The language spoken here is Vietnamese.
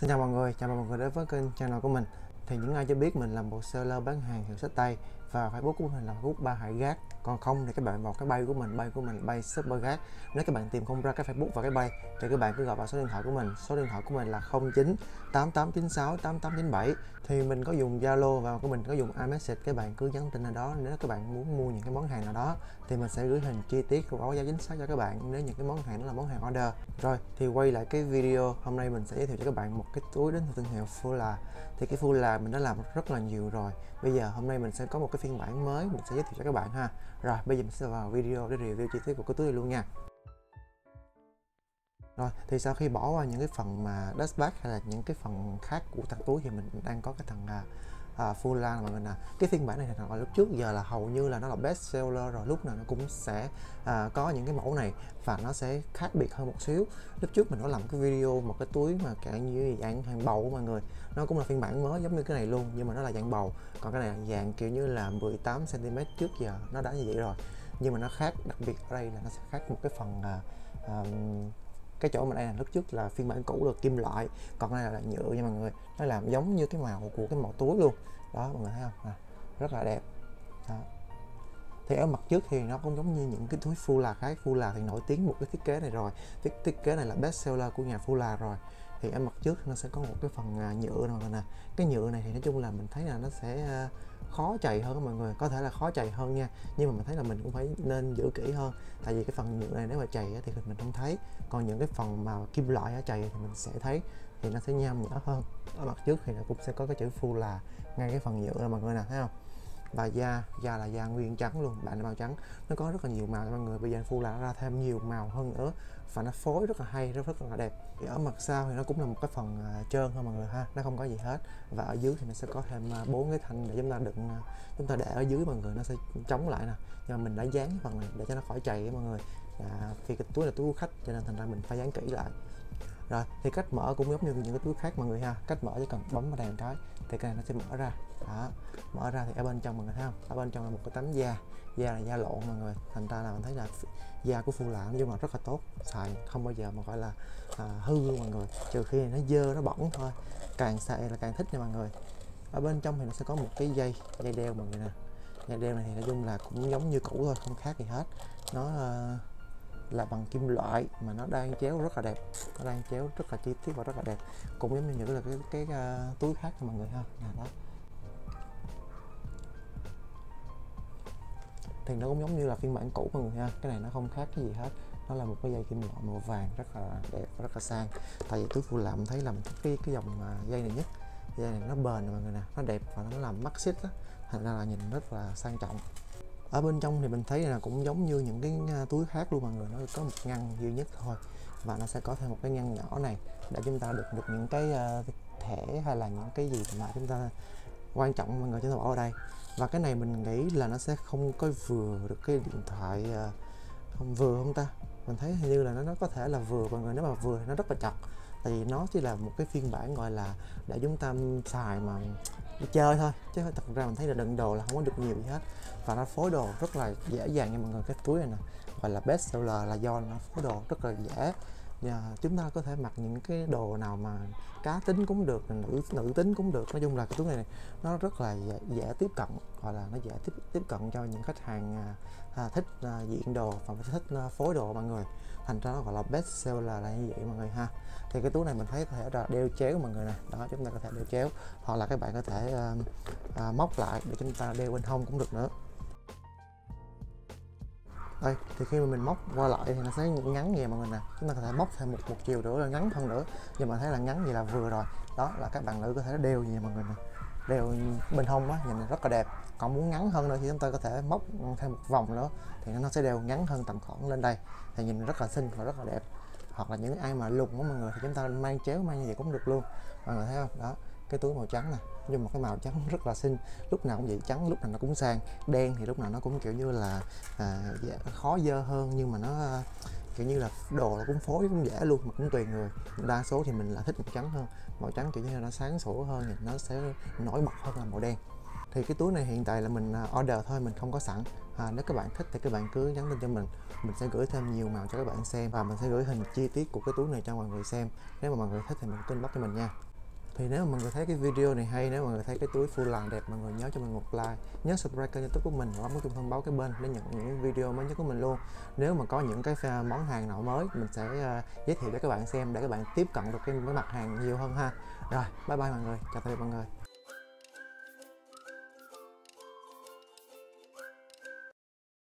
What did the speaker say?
Xin chào mọi người, chào mừng mọi người đến với kênh channel của mình. Thì những ai chưa biết, mình là một seller bán hàng hiệu sách Tây và Facebook của mình là Facebook Ba Hải Gác. Còn không thì các bạn vào cái bay của mình, bay Supper Gác. Nếu các bạn tìm không ra cái Facebook và cái bay thì các bạn cứ gọi vào số điện thoại của mình. Số điện thoại của mình là 09 8896 8897. Thì mình có dùng Zalo và mình có dùng iMessage. Các bạn cứ nhắn tin ở đó, nếu các bạn muốn mua những cái món hàng nào đó thì mình sẽ gửi hình chi tiết và báo giá chính xác cho các bạn nếu những cái món hàng đó là món hàng order. Rồi thì quay lại cái video, hôm nay mình sẽ giới thiệu cho các bạn một cái túi đến từ thương hiệu Furla. Thì cái Furla mình đã làm rất là nhiều rồi. Bây giờ hôm nay mình sẽ có một cái phiên bản mới mình sẽ giới thiệu cho các bạn ha. Rồi bây giờ mình sẽ vào video để review chi tiết của cái túi này luôn nha. Rồi thì sau khi bỏ qua những cái phần mà dust bag hay là những cái phần khác của thằng túi thì mình đang có cái thằng Furla mọi người nè. Cái phiên bản này thì hồi lúc trước giờ là hầu như là nó là best seller rồi, lúc nào nó cũng sẽ có những cái mẫu này và nó sẽ khác biệt hơn một xíu. Lúc trước mình có làm cái video một cái túi mà kẻ như dạng hàng bầu của mọi người, nó cũng là phiên bản mới giống như cái này luôn nhưng mà nó là dạng bầu, còn cái này là dạng kiểu như là 18 cm, trước giờ nó đã như vậy rồi nhưng mà nó khác. Đặc biệt ở đây là nó sẽ khác một cái phần cái chỗ mà đây là lúc trước là phiên bản cũ được kim loại, còn đây là nhựa nha mọi người. Nó làm giống như cái màu của cái màu túi luôn đó, mọi người thấy không à, rất là đẹp đó. Thì ở mặt trước thì nó cũng giống như những cái túi Furla khác. Furla thì nổi tiếng một cái thiết kế này rồi, thiết kế này là best seller của nhà Furla rồi. Thì ở mặt trước nó sẽ có một cái phần nhựa này nè. Cái nhựa này thì nói chung là mình thấy là nó sẽ khó chày hơn mọi người, có thể là khó chày hơn nha, nhưng mà mình thấy là mình cũng phải nên giữ kỹ hơn, tại vì cái phần nhựa này nếu mà chày thì mình không thấy, còn những cái phần mà kim loại chày thì mình sẽ thấy, thì nó sẽ nham nhở hơn. Ở mặt trước thì nó cũng sẽ có cái chữ Furla ngay cái phần nhựa này mọi người nè, thấy không. Và da là da nguyên trắng luôn, bạn màu trắng, nó có rất là nhiều màu mọi người. Bây giờ Furla nó ra thêm nhiều màu hơn nữa và nó phối rất là hay, rất là đẹp. Thì ở mặt sau thì nó cũng là một cái phần trơn thôi mọi người ha, nó không có gì hết. Và ở dưới thì mình sẽ có thêm 4 cái thanh để chúng ta để ở dưới mọi người, nó sẽ chống lại nè. Nhưng mà mình đã dán cái phần này để cho nó khỏi chày mọi người. Vì cái túi là túi của khách cho nên thành ra mình phải dán kỹ lại. Rồi thì cách mở cũng giống như những cái túi khác mọi người ha. Cách mở chỉ cần bấm vào đèn cái thì cái này nó sẽ mở ra. Đó, mở ra thì ở bên trong mọi người thấy không, ở bên trong là một cái tấm da, da là da lộn mọi người, thành ra là mình thấy là da của Furla nhưng mà rất là tốt, xài không bao giờ mà gọi là hư mọi người, trừ khi nó dơ nó bẩn thôi, càng xài là càng thích nha mọi người. Ở bên trong thì nó sẽ có một cái dây đeo mọi người nè. Dây đeo này thì nói chung là cũng giống như cũ thôi, không khác gì hết. Nó là bằng kim loại mà nó đang chéo rất là đẹp, nó đang chéo rất là chi tiết và rất là đẹp, cũng giống như là cái túi khác cho mọi người ha. Đó. Thì nó cũng giống như là phiên bản cũ mọi người ha, cái này nó không khác cái gì hết, nó là một cái dây kim loại màu vàng rất là đẹp, rất là sang. Tại vì túi Furla mình thấy là mình thích cái dòng dây này nhất, dây này nó bền mọi người nè, nó đẹp và nó làm mắc xích á, thành ra là nhìn rất là sang trọng. Ở bên trong thì mình thấy là cũng giống như những cái túi khác luôn mọi người, nó có một ngăn duy nhất thôi và nó sẽ có thêm một cái ngăn nhỏ này để chúng ta được những cái thẻ hay là những cái gì mà chúng ta quan trọng mọi người chúng ta bỏ ở đây. Và cái này mình nghĩ là nó sẽ không có vừa được cái điện thoại, không vừa không ta, mình thấy hình như là nó có thể là vừa mọi người, nếu mà vừa thì nó rất là chặt, tại vì nó chỉ là một cái phiên bản gọi là để chúng ta xài mà đi chơi thôi, chứ thật ra mình thấy là đựng đồ là không có được nhiều gì hết và nó phối đồ rất là dễ dàng nha mọi người. Cái túi này nè gọi là best seller là do nó phối đồ rất là dễ. Chúng ta có thể mặc những cái đồ nào mà cá tính cũng được, nữ tính cũng được, nói chung là cái túi này nó rất là dễ tiếp cận, gọi là nó dễ tiếp cận cho những khách hàng thích diện đồ và thích phối đồ mọi người, thành ra nó gọi là best seller là như vậy mọi người ha. Thì cái túi này mình thấy có thể là đeo chéo mọi người nè, đó chúng ta có thể đeo chéo hoặc là các bạn có thể móc lại để chúng ta đeo bên hông cũng được nữa. Đây, thì khi mà mình móc qua lại thì nó sẽ ngắn về mọi người nè, chúng ta có thể móc thêm một chiều nữa là ngắn hơn nữa, nhưng mà thấy là ngắn vậy là vừa rồi. Đó là các bạn nữ có thể đeo gì mọi người nè, đeo bên hông á, nhìn rất là đẹp. Còn muốn ngắn hơn nữa thì chúng ta có thể móc thêm một vòng nữa thì nó sẽ đeo ngắn hơn tầm khoảng lên đây, thì nhìn rất là xinh và rất là đẹp. Hoặc là những ai mà lùn á mọi người thì chúng ta mang chéo mang như vậy cũng được luôn, mọi người thấy không đó. Cái túi màu trắng nè, nhưng mà cái màu trắng rất là xinh, lúc nào cũng vậy, trắng lúc nào nó cũng sang, đen thì lúc nào nó cũng kiểu như là khó dơ hơn, nhưng mà nó kiểu như là đồ nó cũng phối cũng dễ luôn, mà cũng tùy người. Đa số thì mình là thích màu trắng hơn, màu trắng kiểu như là nó sáng sủa hơn, nó sẽ nổi bật hơn là màu đen. Thì cái túi này hiện tại là mình order thôi, mình không có sẵn. Nếu các bạn thích thì các bạn cứ nhắn tin cho mình. Mình sẽ gửi thêm nhiều màu cho các bạn xem. Và mình sẽ gửi hình chi tiết của cái túi này cho mọi người xem. Nếu mà mọi người thích thì mình tin bóc cho mình nha. Thì nếu mà mọi người thấy cái video này hay, nếu mọi người thấy cái túi Furla đẹp, mọi người nhớ cho mình một like, nhớ subscribe kênh YouTube của mình và bấm cái chuông thông báo cái bên để nhận những video mới nhất của mình luôn. Nếu mà có những cái món hàng nào mới mình sẽ giới thiệu cho các bạn xem để các bạn tiếp cận được cái mặt hàng nhiều hơn ha. Rồi, bye bye mọi người, chào tạm biệt mọi người.